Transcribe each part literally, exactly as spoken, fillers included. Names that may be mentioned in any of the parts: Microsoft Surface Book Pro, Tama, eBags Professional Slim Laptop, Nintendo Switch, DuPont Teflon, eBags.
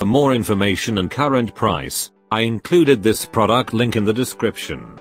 For more information and current price, I included this product link in the description.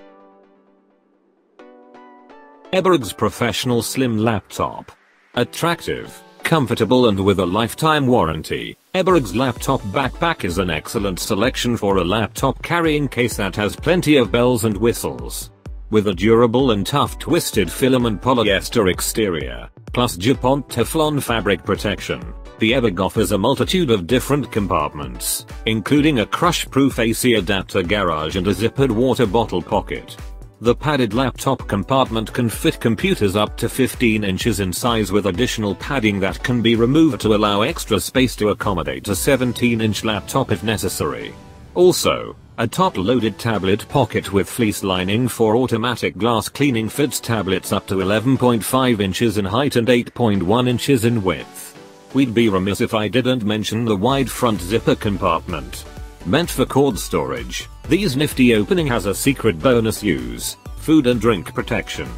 eBags Professional Slim Laptop. Attractive, comfortable and with a lifetime warranty, eBags Laptop Backpack is an excellent selection for a laptop carrying case that has plenty of bells and whistles. With a durable and tough twisted filament polyester exterior, plus DuPont Teflon fabric protection, the eBags offers a multitude of different compartments, including a crush-proof A C adapter garage and a zippered water bottle pocket. The padded laptop compartment can fit computers up to fifteen inches in size with additional padding that can be removed to allow extra space to accommodate a seventeen inch laptop if necessary. Also, a top-loaded tablet pocket with fleece lining for automatic glass cleaning fits tablets up to eleven point five inches in height and eight point one inches in width. We'd be remiss if I didn't mention the wide front zipper compartment. Meant for cord storage, this nifty opening has a secret bonus use: food and drink protection.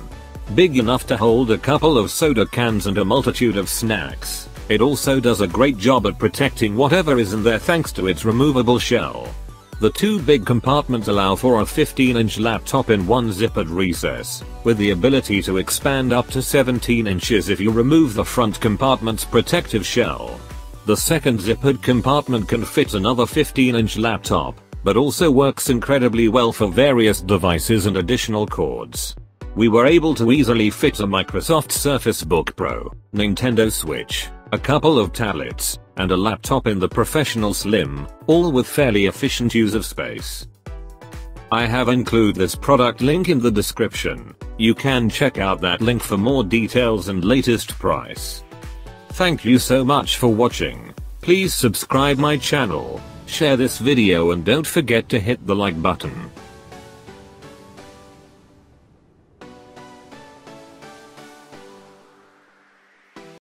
Big enough to hold a couple of soda cans and a multitude of snacks, it also does a great job at protecting whatever is in there thanks to its removable shell. The two big compartments allow for a fifteen inch laptop in one zippered recess, with the ability to expand up to seventeen inches if you remove the front compartment's protective shell. The second zippered compartment can fit another fifteen inch laptop, but also works incredibly well for various devices and additional cords. We were able to easily fit a Microsoft Surface Book Pro, Nintendo Switch, a couple of tablets, and a laptop in the Professional Slim, all with fairly efficient use of space. I have included this product link in the description. You can check out that link for more details and latest price. Thank you so much for watching. Please subscribe my channel, share this video and don't forget to hit the like button.